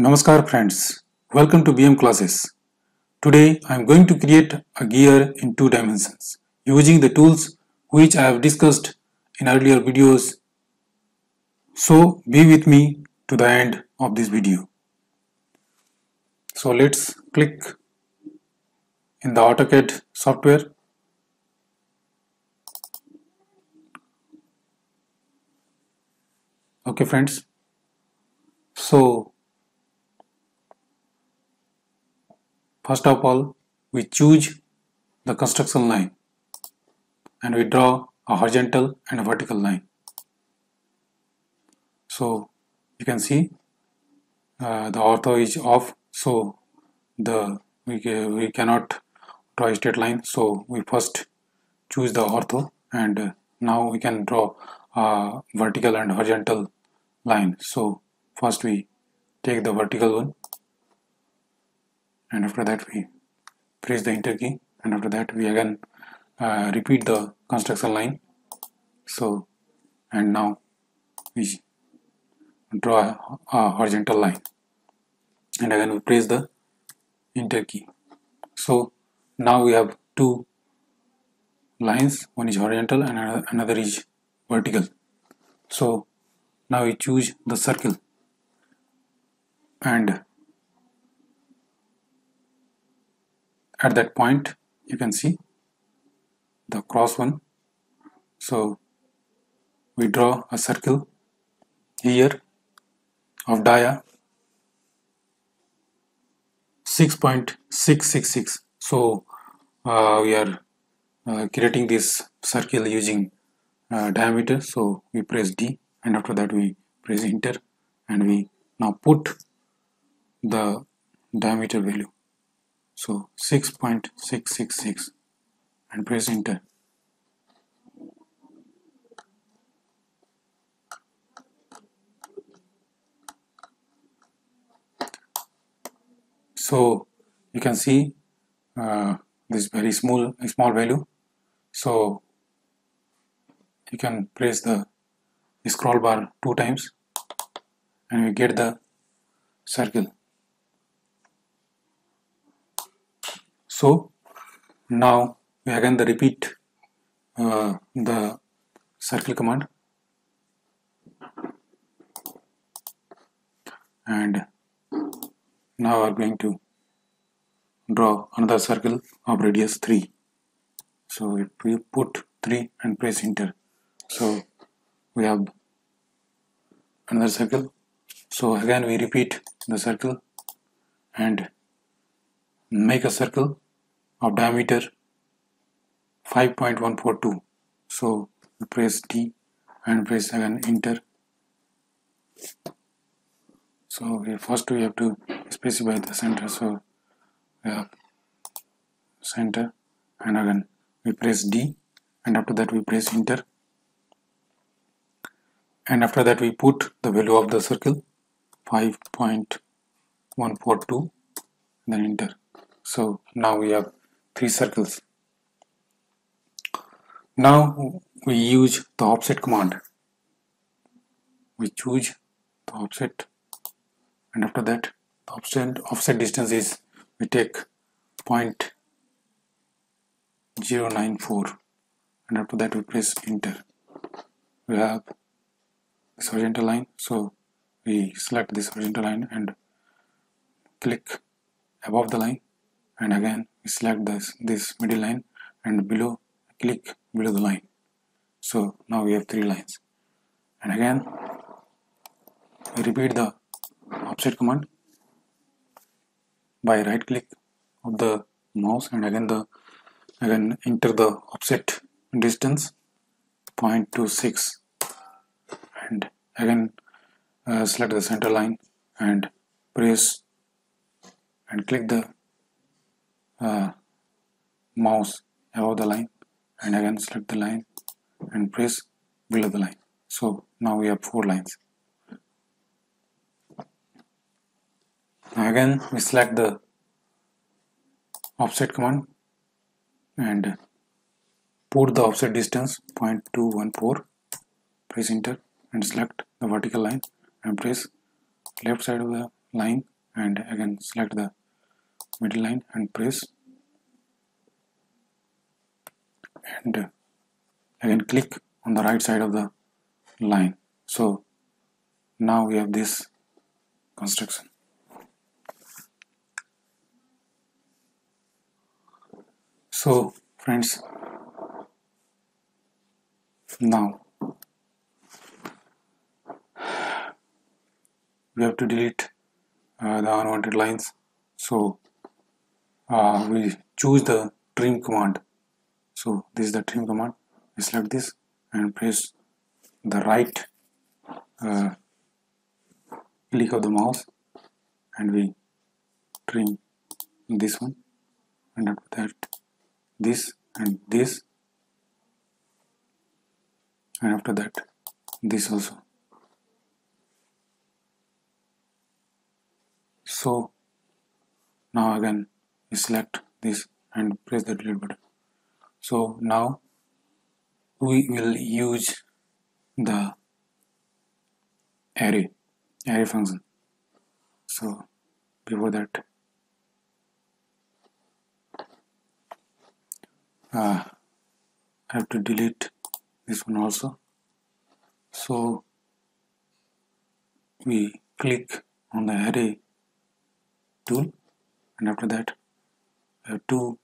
Namaskar friends, welcome to BM Classes. Today I am going to create a gear in two dimensions using the tools which I have discussed in earlier videos. So be with me to the end of this video. So let's click in the AutoCAD software. Okay friends, so first of all, we choose the construction line and we draw a horizontal and a vertical line. So you can see the ortho is off, so we cannot draw a straight line. So we first choose the ortho, and now we can draw a vertical and horizontal line. So first we take the vertical one, and after that we press the enter key, and after that we again repeat the construction line. So, and now we draw a horizontal line, and again we press the enter key. So now we have two lines, one is horizontal and another is vertical. So now we choose the circle, and at that point you can see the cross one. So we draw a circle here of dia 6.666. So we are creating this circle using diameter. So we press D, and after that we press enter, and we now put the diameter value. So 6.666, and press enter. So you can see this very small value. So you can press the scroll bar two times, and we get the circle. So now we again repeat the circle command, and now we are going to draw another circle of radius 3. So if we put 3 and press enter, so we have another circle. So again we repeat the circle and make a circle of diameter 5.142. so we press D and press again enter. So first we have to specify the center. So we have center, and again we press D, and after that we press enter, and after that we put the value of the circle 5.142, then enter. So now we have three circles. Now we use the offset command. We choose the offset, and after that the offset distance is, we take 0.094, and after that we press enter. We have this horizontal line, so we select this horizontal line and click above the line, and again we select this middle line, and below, click below the line. So now we have three lines, and again we repeat the offset command by right click of the mouse, and again enter the offset distance 0.26, and again select the center line and press and click the mouse above the line, and again select the line and press below the line. So now we have four lines. Now again we select the offset command and put the offset distance 0.214, press enter, and select the vertical line and press left side of the line and again select the middle line and press, and again click on the right side of the line. So now we have this construction. So friends, now we have to delete the unwanted lines. So we choose the trim command. So this is the trim command. We select this and press the right click of the mouse, and we trim this one, and after that this and this, and after that this also. So now again we select this and press the delete button. So now we will use the array function. So before that I have to delete this one also. So we click on the array tool, and after that I have two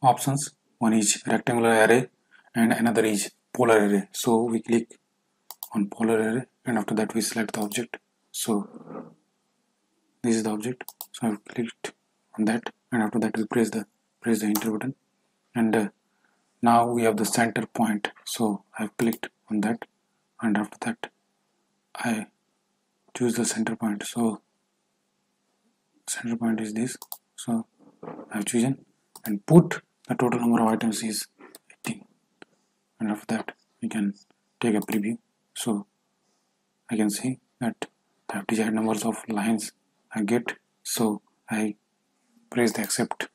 options. One is rectangular array and another is polar array. So we click on polar array, and after that we select the object. So this is the object. So I have clicked on that, and after that we press the enter button, and now we have the center point. So I have clicked on that, and after that I choose the center point. So center point is this. So I have chosen and put the total number of items is 18, and after that we can take a preview. So I can see that the desired numbers of lines I get. So I press the accept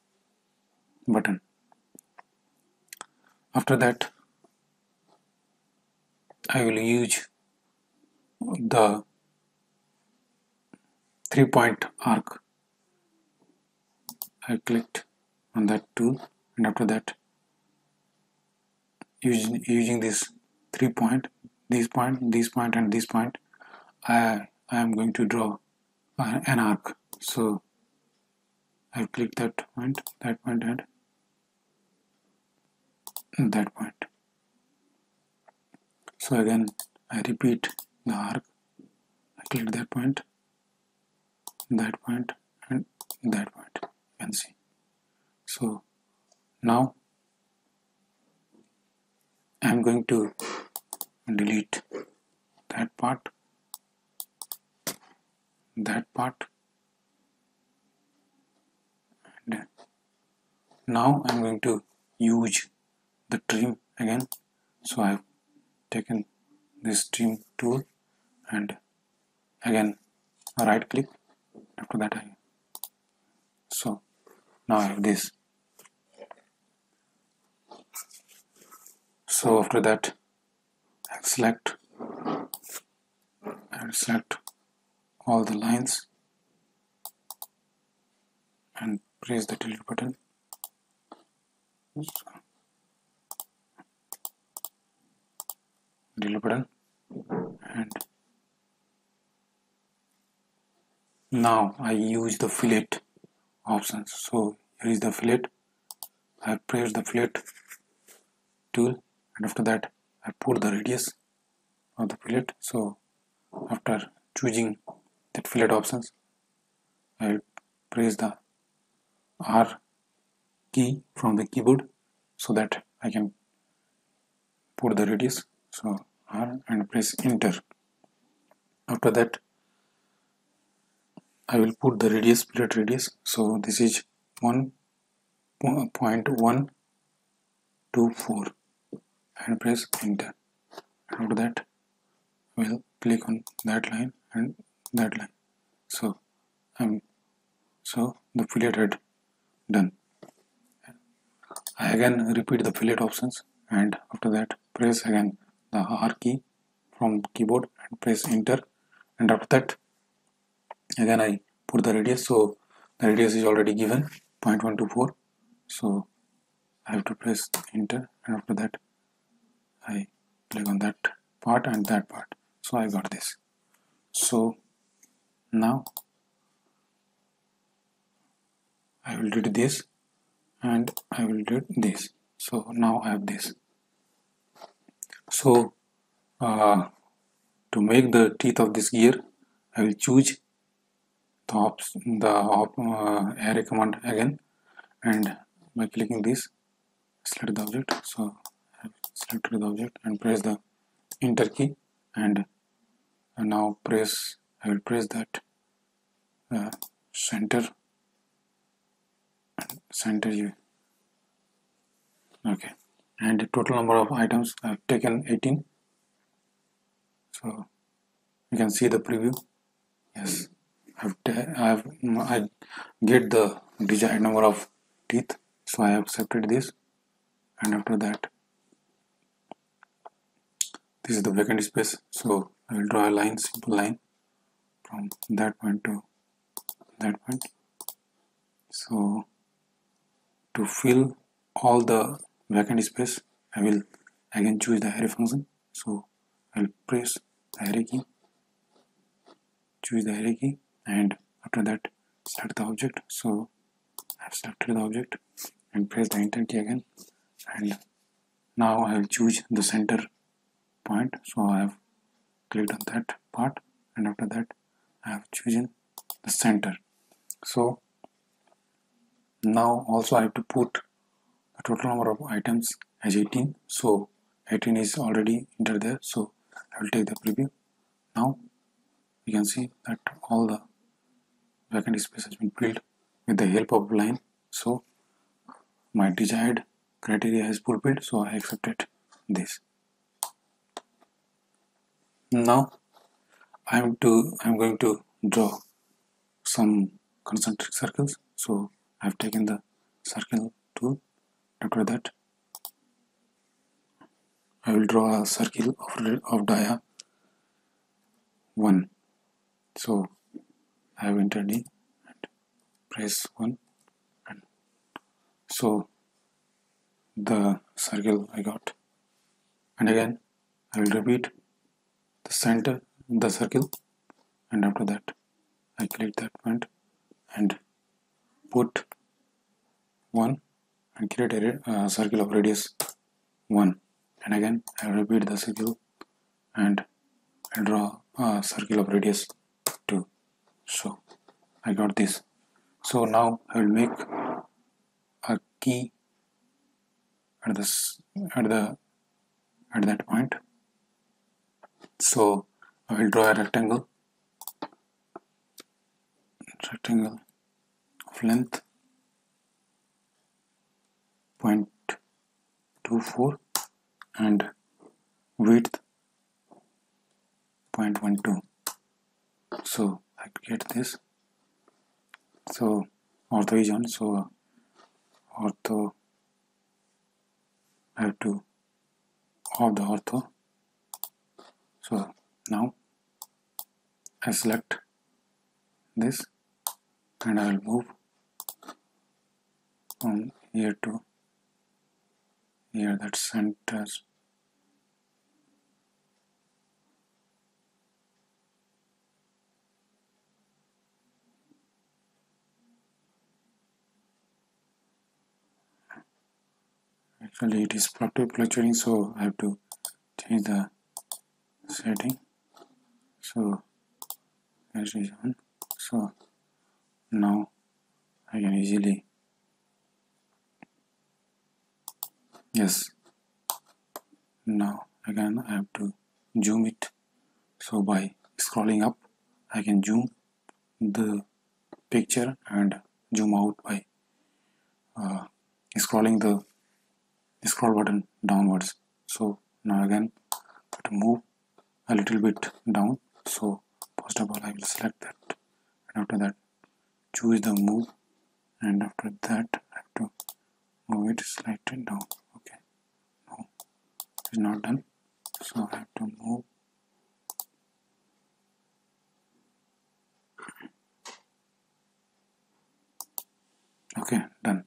button. After that I will use the 3-point arc. I clicked on that tool, and after that using this 3 point, this point, this point and this point, I am going to draw an arc. So I click that point, that point and that point. So again I repeat the arc. I click that point, that point and that point. You can see. So now I am going to delete that part, that part, and now I am going to use the trim again. So I have taken this trim tool and again right click, after that so now I have this. So after that I select and select all the lines and press the delete button. Delete button, and now I use the fillet options. So here is the fillet. I press the fillet tool, and after that I put the radius of the fillet. So after choosing that fillet options, I press the R key from the keyboard so that I can put the radius. So R, and press enter. After that I will put the radius, fillet radius. So this is 1.124, and press enter. After that we'll click on that line and that line. So so the fillet had done. I again repeat the fillet options, and after that press again the R key from keyboard and press enter, and after that Again, I put the radius, so the radius is already given 0.124. So I have to press enter, and after that I click on that part and that part. So I got this. So now I will delete this and I will delete this. So now I have this. So to make the teeth of this gear, I will choose the arrow command again, and by clicking this, select the object. So I select the object and press the enter key, and now press. I will press that center here. Okay, and the total number of items I have taken 18. So you can see the preview. Yes, I get the desired number of teeth. So I have accepted this, and after that, this is the vacant space. So I will draw a line, simple line, from that point to that point. So to fill all the vacant space, I will again choose the array function. So I will press the array key, choose the array key, and after that select the object. So I have selected the object and press the enter key again, and now I will choose the center point. So I have clicked on that part, and after that I have chosen the center. So now also I have to put the total number of items as 18. So 18 is already entered there. So I will take the preview. Now you can see that all the vacant space has been filled with the help of line. So my desired criteria has fulfilled. So I accepted this. Now I'm going to draw some concentric circles. So I've taken the circle tool. After that, I will draw a circle of dia 1. So I have entered D and press 1, and so the circle I got. And again I will repeat the center, the circle, and after that I click that point and put 1 and create a circle of radius 1. And again I will repeat the circle and I draw a circle of radius 2. So I got this. So now I will make a key at that point. So I will draw a rectangle of length 0.24 and width 0.12. So I get this. So ortho is on. So ortho, I have to off the ortho. So now I select this and I will move from here to here, that center. Actually it is fluctuating, so I have to change the setting. So that is on. So now I can easily, yes, now again I have to zoom it. So by scrolling up I can zoom the picture and zoom out by scrolling the scroll button downwards. So now again I have to move a little bit down. So first of all I will select that, and after that choose the move, and after that I have to move it slightly down. Okay, no, it is not done. So I have to move Okay, done.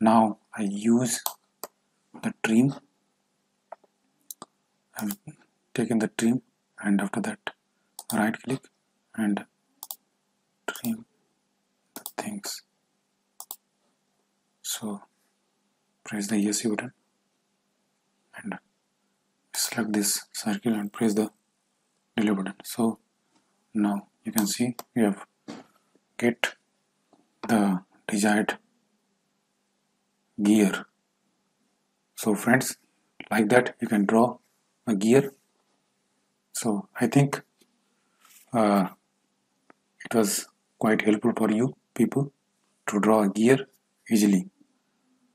Now I use the trim. I've taken the trim and after that right click and trim the things. So press the ESC button and select this circle and press the delete button. So now you can see you have get the desired gear. So friends, like that you can draw a gear. So I think it was quite helpful for you people to draw a gear easily.